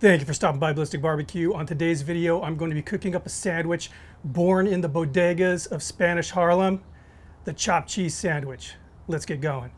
Thank you for stopping by Ballistic BBQ. On today's video, I'm going to be cooking up a sandwich born in the bodegas of Spanish Harlem, the chopped cheese sandwich. Let's get going.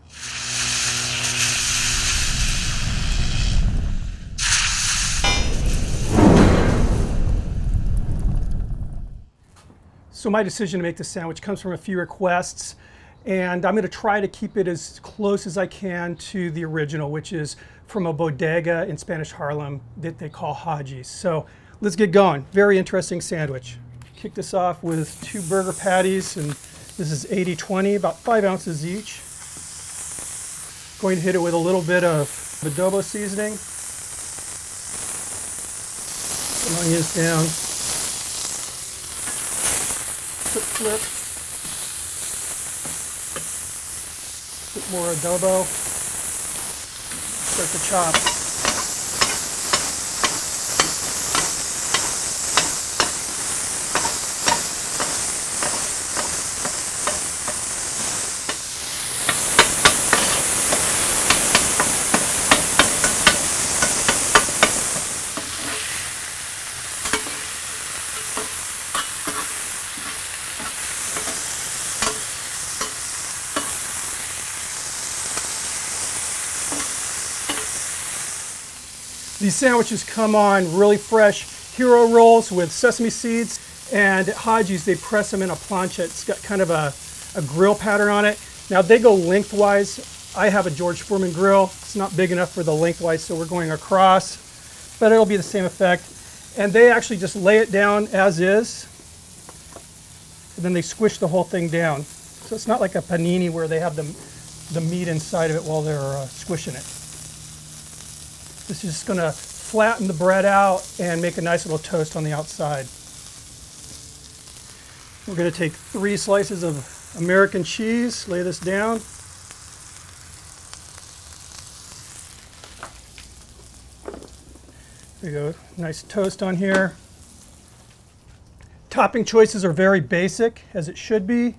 So my decision to make this sandwich comes from a few requests, and I'm going to try to keep it as close as I can to the original, which is from a bodega in Spanish Harlem that they call Hajji's. So let's get going. Very interesting sandwich. Kick this off with two burger patties, and this is 80-20, about 5 ounces each. Going to hit it with a little bit of adobo seasoning. Some onions down. Quick flip. Bit more adobo, start to chop. These sandwiches come on really fresh hero rolls with sesame seeds, and at Hajji's they press them in a plancha. It's got kind of a grill pattern on it. Now they go lengthwise. I have a George Foreman grill. It's not big enough for the lengthwise, so we're going across, but it'll be the same effect. And they actually just lay it down as is, and then they squish the whole thing down. So it's not like a panini where they have the meat inside of it while they're squishing it. This is just going to flatten the bread out and make a nice little toast on the outside. We're going to take 3 slices of American cheese, lay this down. There you go, nice toast on here. Topping choices are very basic, as it should be.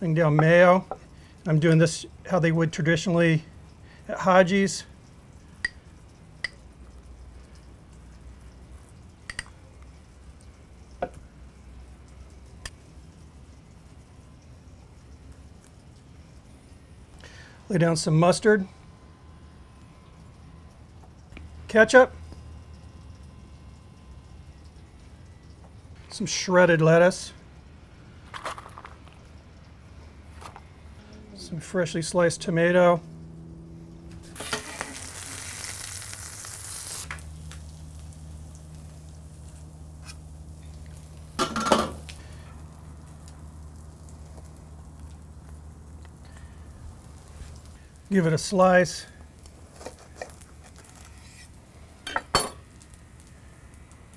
Bring down mayo. I'm doing this how they would traditionally at Hajji's. Lay down some mustard, ketchup, some shredded lettuce, some freshly sliced tomato, give it a slice.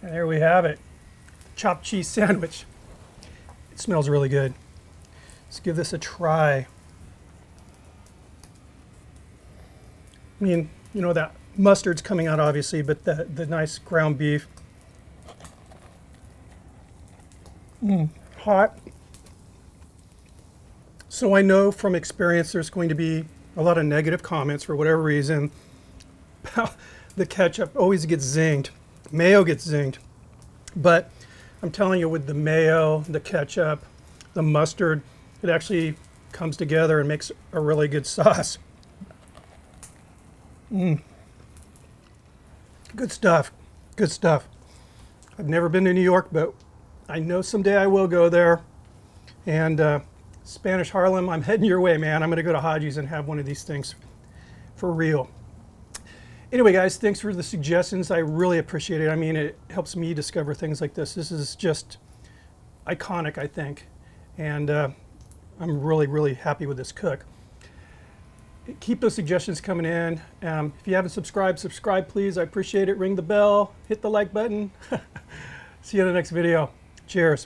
And there we have it. Chopped cheese sandwich. It smells really good. Let's give this a try. I mean, you know, that mustard's coming out obviously, but the nice ground beef. Hot. So I know from experience there's going to be a lot of negative comments for whatever reason. The ketchup always gets zinged. Mayo gets zinged. But I'm telling you, with the mayo, the ketchup, the mustard, it actually comes together and makes a really good sauce. Good stuff. Good stuff. I've never been to New York, but I know someday I will go there. And Spanish Harlem, I'm heading your way, man. I'm going to go to Hajji's and have one of these things for real. Anyway, guys, thanks for the suggestions. I really appreciate it. I mean, it helps me discover things like this. This is just iconic, I think. And I'm really, really happy with this cook. Keep those suggestions coming in. If you haven't subscribed, subscribe, please. I appreciate it. Ring the bell. Hit the like button. See you in the next video. Cheers.